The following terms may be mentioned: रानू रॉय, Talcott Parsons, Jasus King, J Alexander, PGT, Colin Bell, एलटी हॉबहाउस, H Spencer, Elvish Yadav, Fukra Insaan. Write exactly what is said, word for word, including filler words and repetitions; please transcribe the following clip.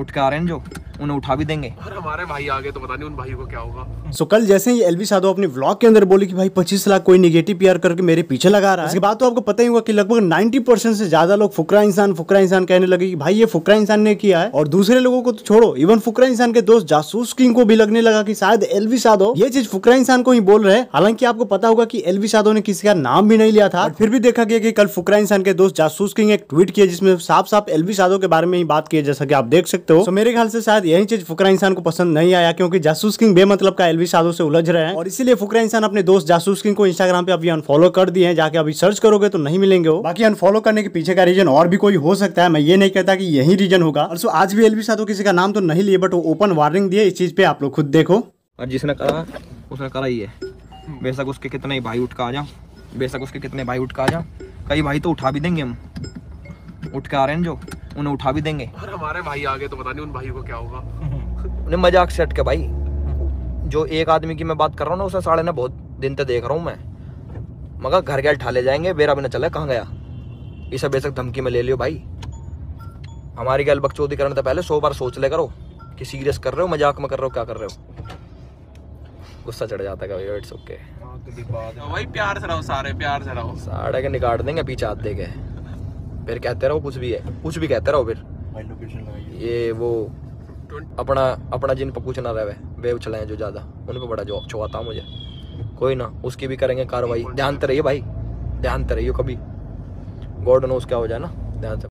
उठ के आ रहे हैं जो, उन्हें उठा भी देंगे। और हमारे भाई आ गए तो पता नहीं उन भाई को क्या होगा। सो so, कल जैसे ही एल्विश यादव अपने व्लॉग के अंदर बोली कि भाई पच्चीस लाख कोई निगेटिव पीआर करके मेरे पीछे लगा रहा है, इसके बाद तो आपको पता ही होगा कि लगभग नब्बे परसेंट से ज्यादा लोग फुकरा इंसान फुकरा इंसान कहने लगे कि भाई ये फुकरा इंसान ने किया है। और दूसरे लोगों को तो छोड़ो, इवन फुकरा इंसान के दोस्त जासूस किंग को भी लगने लगा कि शायद एल्विश यादव ये चीज फुकरा इंसान को ही बोल रहे हैं। हालांकि आपको पता होगा कि एल्विश यादव ने किसी का नाम भी नहीं लिया था। फिर भी देखा गया कि कल फुकरा इंसान के दोस्त जासूस किंग एक ट्वीट किया जिसमें साफ साफ एल्विश यादव के बारे में ही बात की, जैसा कि आप देख सकते हो। मेरे ख्याल से शायद यही चीज फुकरा इंसान को पसंद नहीं आया, क्योंकि जासूस किंग बेमतलब का एल्विश यादव से उलझ रहे हैं और इसीलिए फुकरा इंसान अपने दोस्त जासूस किंग को इंस्टाग्राम पे अभी अनफॉलो कर दिए हैं। जाके अभी सर्च करोगे तो नहीं मिलेंगे वो। बाकी अनफॉलो करने के पीछे का रीजन और भी कोई हो सकता है, मैं ये नहीं कहता कि यही रीजन होगा। और सो आज भी एल्विश यादव किसी का नाम तो नहीं लिए, बट वो ओपन वार्निंग दिए, इस चीज पे आप लोग खुद देखो। और जिसने करा उसने करा ही है, बेशक उसके कितने ही भाई उठ के आ जा बेशक उसके कितने भाई उठ के आ जा कई भाई तो उठा भी देंगे, हम उठ के आ रहे हैं जो, उन्हें उठा भी देंगे। और हमारे भाई आ गए तो पता नहीं उन भाई को क्या होगा। उन्हें मजाक सेट के भाई, जो एक आदमी की मैं बात कर रहा हूँ ना, उसे साढ़े ना बहुत दिन तक देख रहा हूँ मैं, मगर घर गए ठा ले जाएंगे, बेरा भी ना चले कहाँ गया। इसे बेशक धमकी में ले लियो भाई, हमारी गैल बकचोदी करने से पहले सौ बार सोच ले करो कि सीरियस कर रहे हो, मजाक में कर रहे हो, क्या कर रहे हो। गुस्सा चढ़ जाता है भाई, इट्स ओके भाई, प्यार से रहो सारे, प्यार से रहो। साढ़े के निकाल देंगे पीछे हाथ दे के, फिर कहते रहो कुछ भी है, कुछ भी कहते रहो। फिर ये वो अपना अपना जिन पर कुछ ना रहे, वे उछले जो ज्यादा उनको बड़ा जो छुआता मुझे। कोई ना, उसकी भी करेंगे कार्रवाई। ध्यान से रहिए भाई, ध्यान से रहिए, कभी गॉड नोस क्या हो जाए ना, ध्यान से।